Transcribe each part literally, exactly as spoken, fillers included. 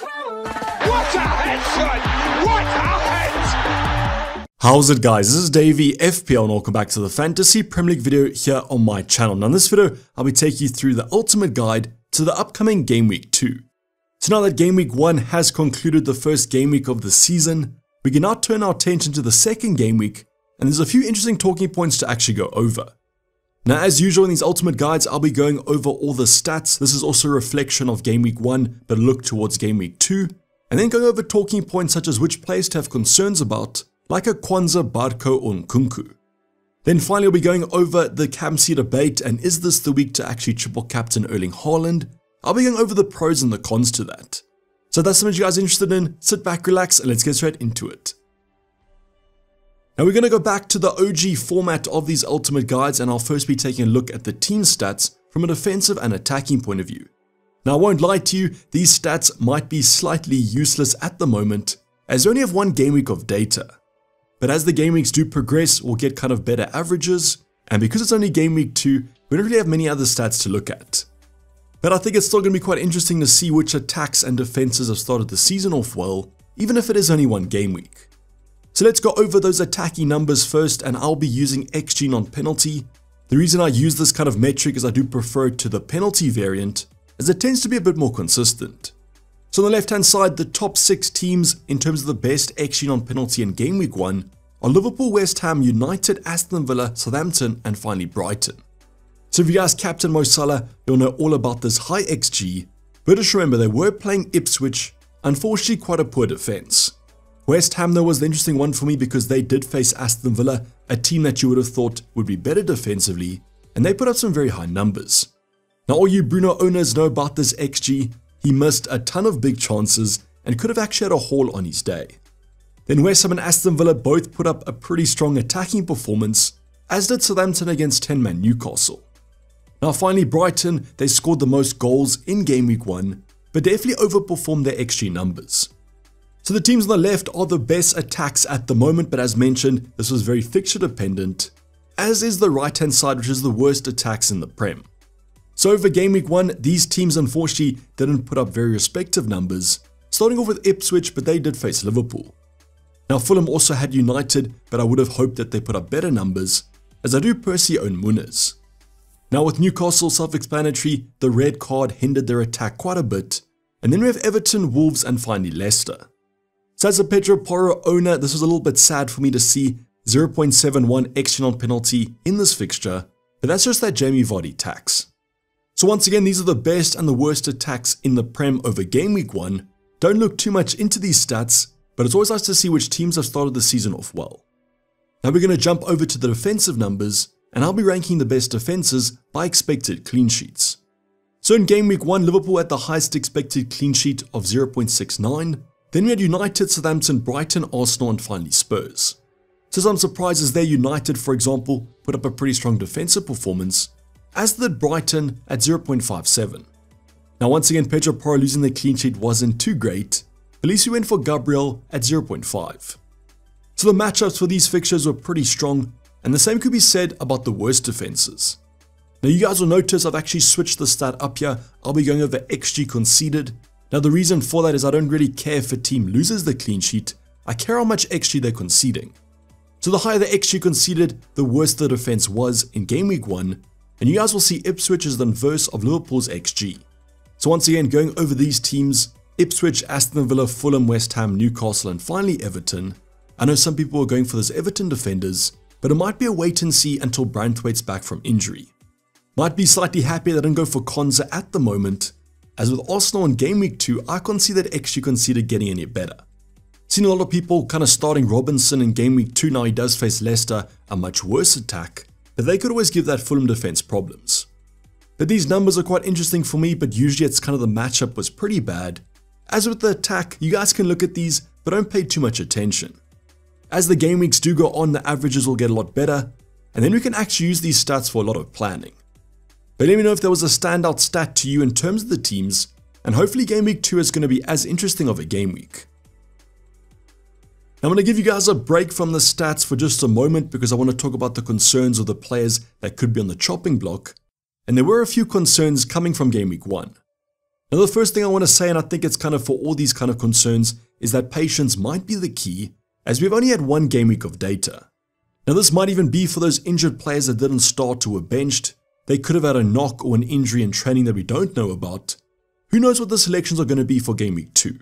What a headshot! What a head! How's it guys, this is Dayvy, F P L, and welcome back to the Fantasy Premier League video here on my channel. Now in this video, I'll be taking you through the ultimate guide to the upcoming Game Week two. So now that Game Week one has concluded, the first Game Week of the season, we can now turn our attention to the second Game Week, and there's a few interesting talking points to actually go over. Now as usual in these ultimate guides, I'll be going over all the stats. This is also a reflection of game week one but look towards game week two, and then going over talking points such as which players to have concerns about, like a Kwanza, Barco or Nkunku. Then finally I'll be going over the C A M C debate and is this the week to actually triple captain Erling Haaland. I'll be going over the pros and the cons to that. So if that's something you guys are interested in, sit back, relax, and let's get straight into it. Now we're going to go back to the O G format of these ultimate guides, and I'll first be taking a look at the team stats from a defensive and attacking point of view. Now I won't lie to you, these stats might be slightly useless at the moment as you only have one game week of data. But as the game weeks do progress, we'll get kind of better averages, and because it's only game week two, we don't really have many other stats to look at. But I think it's still going to be quite interesting to see which attacks and defenses have started the season off well, even if it is only one game week. So let's go over those attacking numbers first, and I'll be using X G non-penalty. The reason I use this kind of metric is I do prefer it to the penalty variant, as it tends to be a bit more consistent. So on the left hand side, the top six teams in terms of the best X G non-penalty in game week one are Liverpool, West Ham, United, Aston Villa, Southampton and finally Brighton. So if you guys captain Mo Salah, you'll know all about this high X G, but just remember they were playing Ipswich, unfortunately quite a poor defence. West Ham though was the interesting one for me because they did face Aston Villa, a team that you would have thought would be better defensively, and they put up some very high numbers. Now all you Bruno owners know about this X G, he missed a ton of big chances and could have actually had a haul on his day. Then West Ham and Aston Villa both put up a pretty strong attacking performance, as did Southampton against ten man Newcastle. Now finally Brighton, they scored the most goals in game week one, but definitely overperformed their X G numbers. So the teams on the left are the best attacks at the moment, but as mentioned, this was very fixture dependent, as is the right hand side, which is the worst attacks in the Prem. So over game week one, these teams unfortunately didn't put up very respective numbers, starting off with Ipswich, but they did face Liverpool. Now Fulham also had United, but I would have hoped that they put up better numbers, as I do personally own Muniz. Now with Newcastle, self-explanatory, the red card hindered their attack quite a bit, and then we have Everton, Wolves and finally Leicester. So as a Pedro Porro owner, this was a little bit sad for me to see zero point seven one X G non-penalty in this fixture, but that's just that Jamie Vardy tax. So once again, these are the best and the worst attacks in the Prem over game week one. Don't look too much into these stats, but it's always nice to see which teams have started the season off well. Now we're going to jump over to the defensive numbers, and I'll be ranking the best defenses by expected clean sheets. So in game week one, Liverpool had the highest expected clean sheet of zero point six nine. Then we had United, Southampton, Brighton, Arsenal and finally Spurs. So some surprises there, United for example put up a pretty strong defensive performance, as did Brighton at zero point five seven. Now once again Pedro Porro losing the clean sheet wasn't too great, at least we went for Gabriel at zero point five. So the matchups for these fixtures were pretty strong, and the same could be said about the worst defenses. Now you guys will notice I've actually switched the stat up here. I'll be going over X G conceded. Now the reason for that is I don't really care if a team loses the clean sheet, I care how much X G they're conceding. So the higher the X G conceded, the worse the defense was in game week one, and you guys will see Ipswich is the inverse of Liverpool's X G. So once again going over these teams, Ipswich, Aston Villa, Fulham, West Ham, Newcastle and finally Everton. I know some people are going for those Everton defenders, but it might be a wait and see until Branthwaite's back from injury. Might be slightly happier they didn't go for Konza at the moment, as with Arsenal in game week two, I can't see that X G conceded getting any better. Seen a lot of people kind of starting Robinson in game week two. Now he does face Leicester, a much worse attack, but they could always give that Fulham defense problems. But these numbers are quite interesting for me, but usually it's kind of the matchup was pretty bad. As with the attack, you guys can look at these, but don't pay too much attention. As the game weeks do go on, the averages will get a lot better, and then we can actually use these stats for a lot of planning. But let me know if there was a standout stat to you in terms of the teams, and hopefully game week two is going to be as interesting of a game week. Now I'm going to give you guys a break from the stats for just a moment because I want to talk about the concerns of the players that could be on the chopping block, and there were a few concerns coming from game week one. Now, the first thing I want to say, and I think it's kind of for all these kind of concerns, is that patience might be the key, as we've only had one game week of data. Now, this might even be for those injured players that didn't start or were benched. They could have had a knock or an injury in training that we don't know about. Who knows what the selections are going to be for game week two.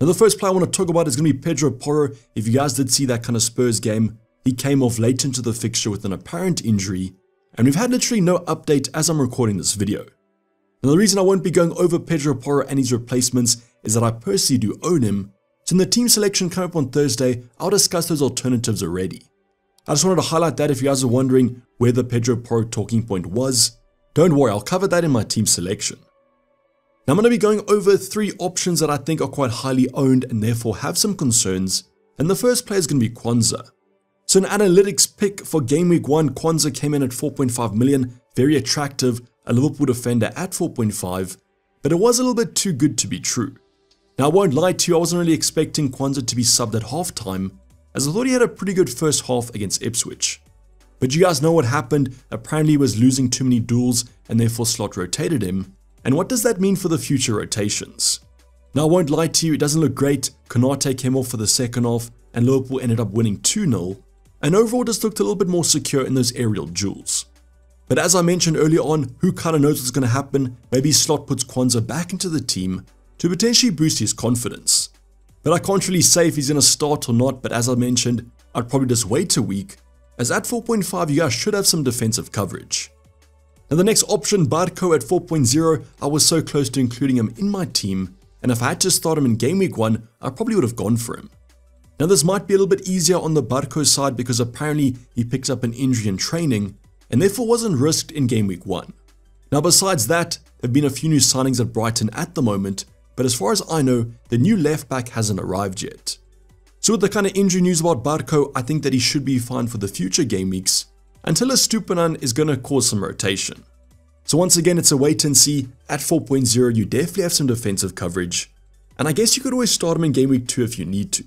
Now, the first player I want to talk about is going to be Pedro Porro. If you guys did see that kind of Spurs game, he came off late into the fixture with an apparent injury, and we've had literally no update as I'm recording this video. Now, the reason I won't be going over Pedro Porro and his replacements is that I personally do own him, so in the team selection coming up on Thursday, I'll discuss those alternatives already. I just wanted to highlight that if you guys are wondering where the Pedro Porro talking point was, don't worry, I'll cover that in my team selection. Now, I'm going to be going over three options that I think are quite highly owned and therefore have some concerns, and the first player is going to be Kwanza. So an analytics pick for game week one, Kwanza came in at four point five million, very attractive, a Liverpool defender at four point five, but it was a little bit too good to be true. Now, I won't lie to you, I wasn't really expecting Kwanza to be subbed at halftime, as I thought he had a pretty good first half against Ipswich. But you guys know what happened, apparently he was losing too many duels and therefore slot rotated him. And what does that mean for the future rotations? Now, I won't lie to you, it doesn't look great. Konate came off for the second half and Liverpool ended up winning two nil, and overall just looked a little bit more secure in those aerial duels. But as I mentioned earlier on, who kind of knows what's going to happen? Maybe Slot puts Kwanza back into the team to potentially boost his confidence. But I can't really say if he's going to start or not, but as I mentioned, I'd probably just wait a week, as at four point five you guys should have some defensive coverage. Now, the next option, Barco at four point oh, I was so close to including him in my team, and if I had to start him in game week one, I probably would have gone for him. Now, this might be a little bit easier on the Barco side because apparently he picked up an injury in training and therefore wasn't risked in game week one. Now, besides that, there have been a few new signings at Brighton at the moment, but as far as I know, the new left back hasn't arrived yet. So with the kind of injury news about Barco, I think that he should be fine for the future game weeks until a Stupinan is going to cause some rotation. So once again, it's a wait and see. At four point oh, you definitely have some defensive coverage, and I guess you could always start him in game week two if you need to.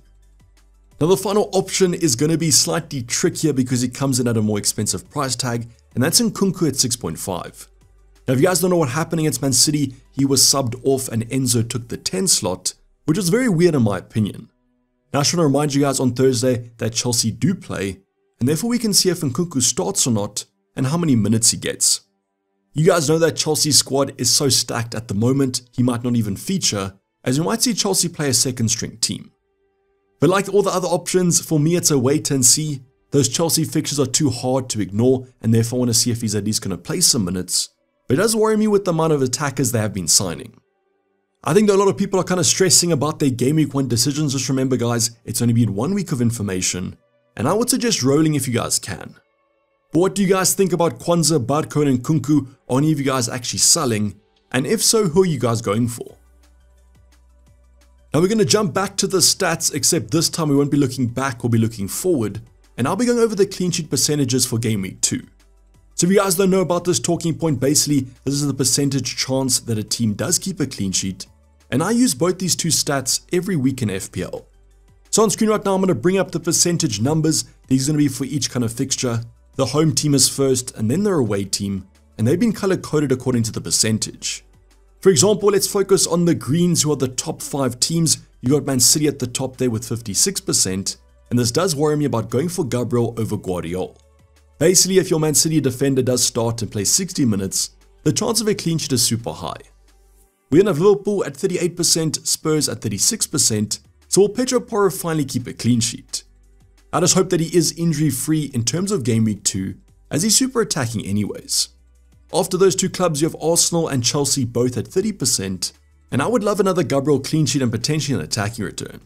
Now, the final option is going to be slightly trickier because it comes in at a more expensive price tag, and that's Nkunku at six point five. Now, if you guys don't know what happened against Man City, he was subbed off and Enzo took the ten slot, which is very weird in my opinion. Now, I just want to remind you guys on Thursday that Chelsea do play, and therefore we can see if Nkunku starts or not and how many minutes he gets. You guys know that Chelsea's squad is so stacked at the moment, he might not even feature, as you might see Chelsea play a second string team. But like all the other options, for me it's a wait and see. Those Chelsea fixtures are too hard to ignore, and therefore I want to see if he's at least going to play some minutes. But it does worry me with the amount of attackers they have been signing. I think that a lot of people are kind of stressing about their game week one decisions. Just remember guys, it's only been one week of information, and I would suggest rolling if you guys can. But what do you guys think about Kwanza, Barco and Nkunku? Are any of you guys actually selling? And if so, who are you guys going for? Now, we're going to jump back to the stats, except this time we won't be looking back, we'll be looking forward, and I'll be going over the clean sheet percentages for game week two. So if you guys don't know about this talking point, basically this is the percentage chance that a team does keep a clean sheet, and I use both these two stats every week in F P L. So on screen right now I'm going to bring up the percentage numbers. These are going to be for each kind of fixture. The home team is first and then their away team, and they've been color coded according to the percentage. For example, let's focus on the Greens, who are the top five teams. You got Man City at the top there with fifty-six percent, and this does worry me about going for Gabriel over Guardiola. Basically, if your Man City defender does start and play sixty minutes, the chance of a clean sheet is super high. We then have Liverpool at thirty-eight percent, Spurs at thirty-six percent, so will Pedro Porro finally keep a clean sheet? I just hope that he is injury free in terms of game week two, as he's super attacking anyways. After those two clubs you have Arsenal and Chelsea both at thirty percent, and I would love another Gabriel clean sheet and potentially an attacking return.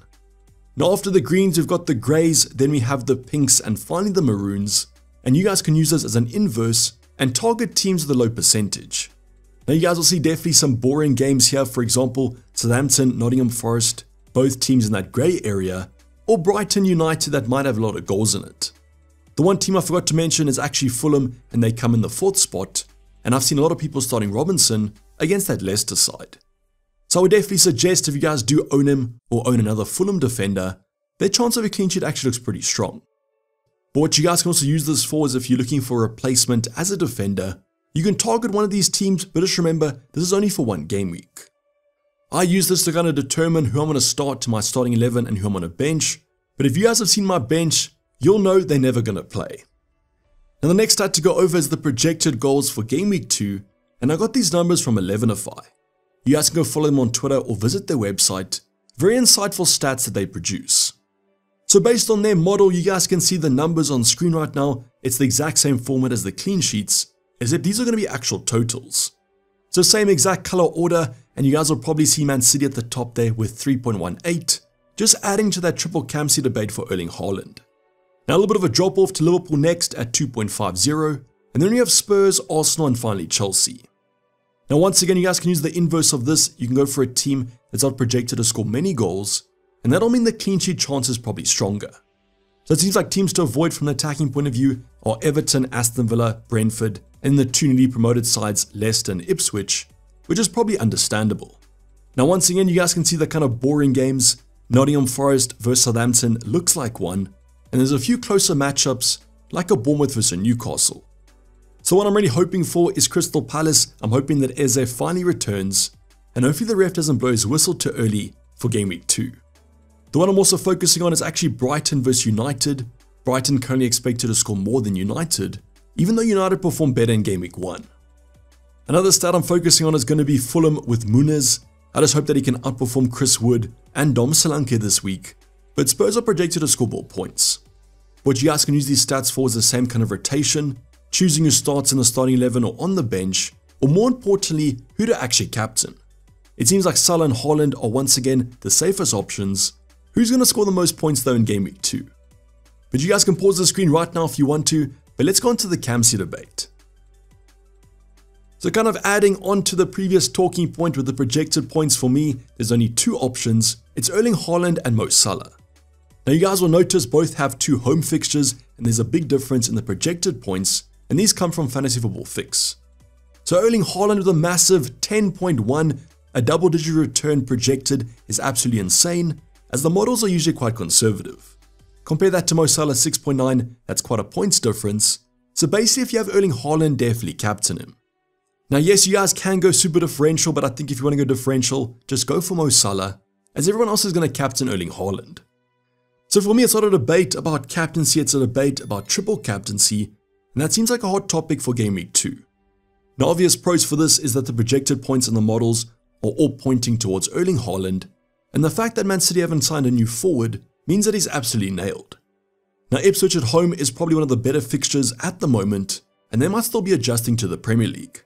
Now, after the Greens we've got the Greys, then we have the Pinks and finally the Maroons, and you guys can use this as an inverse and target teams with a low percentage. Now, you guys will see definitely some boring games here, for example Southampton, Nottingham Forest, both teams in that grey area, or Brighton United that might have a lot of goals in it. The one team I forgot to mention is actually Fulham, and they come in the fourth spot, and I've seen a lot of people starting Robinson against that Leicester side. So I would definitely suggest if you guys do own him or own another Fulham defender, their chance of a clean sheet actually looks pretty strong. But what you guys can also use this for is if you're looking for a replacement as a defender, you can target one of these teams, but just remember this is only for one game week. I use this to kind of determine who I'm going to start to my starting eleven and who I'm going to bench. But if you guys have seen my bench, you'll know they're never going to play. Now the next stat to go over is the projected goals for game week two, and I got these numbers from Elevenify. You guys can go follow them on Twitter or visit their website. Very insightful stats that they produce. So based on their model, you guys can see the numbers on screen right now. It's the exact same format as the clean sheets, except these are going to be actual totals. So same exact color order, and you guys will probably see Man City at the top there with three point one eight, just adding to that triple C A M C debate for Erling Haaland. Now a little bit of a drop off to Liverpool next at two point five zero, and then you have Spurs, Arsenal, and finally Chelsea. Now once again, you guys can use the inverse of this. You can go for a team that's not projected to score many goals, and that'll mean the clean sheet chance is probably stronger. So it seems like teams to avoid from an attacking point of view are Everton, Aston Villa, Brentford, and the two newly promoted sides Leicester and Ipswich, which is probably understandable. Now once again, you guys can see the kind of boring games. Nottingham Forest versus Southampton looks like one, and there's a few closer matchups like a Bournemouth versus Newcastle. So what I'm really hoping for is Crystal Palace. I'm hoping that Eze finally returns, and hopefully the ref doesn't blow his whistle too early for game week two. The one I'm also focusing on is actually Brighton versus United. Brighton currently expected to score more than United, even though United performed better in game week one. Another stat I'm focusing on is going to be Fulham with Muniz. I just hope that he can outperform Chris Wood and Dom Solanke this week, but Spurs are projected to score more points. What you guys can use these stats for is the same kind of rotation, choosing who starts in the starting eleven or on the bench, or more importantly, who to actually captain. It seems like Salah and Haaland are once again the safest options. Who's going to score the most points though in game week two? But you guys can pause the screen right now if you want to, but let's go on to the C A M C debate. So kind of adding on to the previous talking point with the projected points for me, there's only two options. It's Erling Haaland and Mo Salah. Now you guys will notice both have two home fixtures, and there's a big difference in the projected points, and these come from Fantasy Football Fix. So Erling Haaland with a massive ten point one, a double digit return projected is absolutely insane, as the models are usually quite conservative. Compare that to Mo Salah six point nine, that's quite a points difference. So basically if you have Erling Haaland, definitely captain him. Now yes, you guys can go super differential, but I think if you want to go differential, just go for Mo Salah, as everyone else is going to captain Erling Haaland. So for me, it's not a debate about captaincy, it's a debate about triple captaincy, and that seems like a hot topic for game week two. Now obvious pros for this is that the projected points in the models are all pointing towards Erling Haaland, and the fact that Man City haven't signed a new forward means that he's absolutely nailed. Now Ipswich at home is probably one of the better fixtures at the moment, and they might still be adjusting to the Premier League.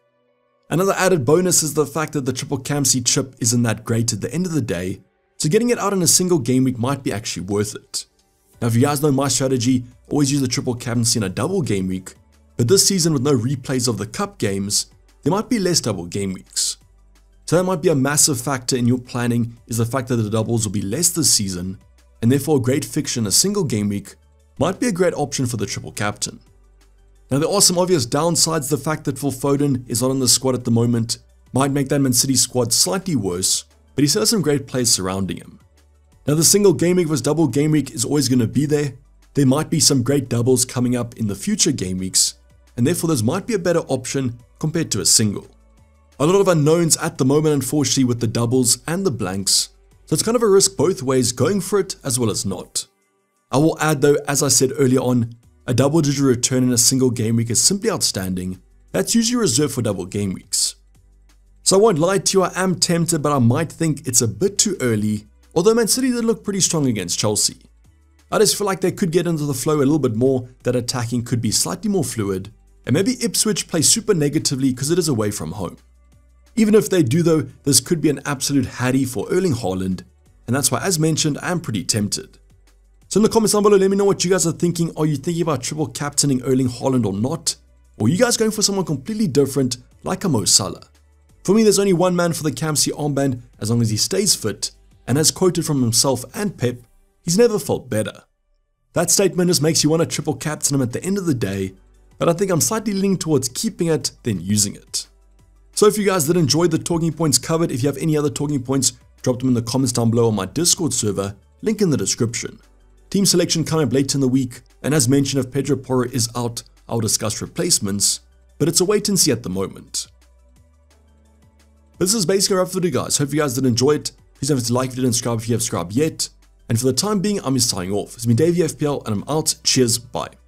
Another added bonus is the fact that the triple C A M C chip isn't that great at the end of the day, so getting it out in a single game week might be actually worth it. Now if you guys know my strategy, always use the triple C A M C in a double game week, but this season with no replays of the cup games, there might be less double game weeks. So that might be a massive factor in your planning, is the fact that the doubles will be less this season, and therefore a great fixture in a single game week might be a great option for the triple captain. Now there are some obvious downsides. The fact that Phil Foden is not on the squad at the moment might make that Man City squad slightly worse, but he still has some great players surrounding him. Now the single game week versus double game week is always going to be there. There might be some great doubles coming up in the future game weeks, and therefore this might be a better option compared to a single. A lot of unknowns at the moment, unfortunately, with the doubles and the blanks. So it's kind of a risk both ways, going for it as well as not. I will add though, as I said earlier on, a double digit return in a single game week is simply outstanding. That's usually reserved for double game weeks. So I won't lie to you, I am tempted, but I might think it's a bit too early, although Man City did look pretty strong against Chelsea. I just feel like they could get into the flow a little bit more, that attacking could be slightly more fluid, and maybe Ipswich play super negatively because it is away from home. Even if they do though, this could be an absolute hattie for Erling Haaland, and that's why, as mentioned, I am pretty tempted. So in the comments down below, let me know what you guys are thinking. Are you thinking about triple captaining Erling Haaland or not? Or are you guys going for someone completely different like a Mo Salah? For me, there's only one man for the C A M C armband as long as he stays fit, and as quoted from himself and Pep, he's never felt better. That statement just makes you want to triple captain him at the end of the day, but I think I'm slightly leaning towards keeping it than using it. So if you guys did enjoy the talking points covered, if you have any other talking points, drop them in the comments down below on my Discord server, link in the description. Team selection coming up later in the week, and as mentioned, if Pedro Porro is out, I'll discuss replacements, but it's a wait and see at the moment. this is basically a wrap for the video, guys. Hope you guys did enjoy it. Please don't forget to like if you didn't subscribe if you haven't subscribed yet. And for the time being, I'm just signing off. It's been Dayvy F P L, and I'm out. Cheers, bye.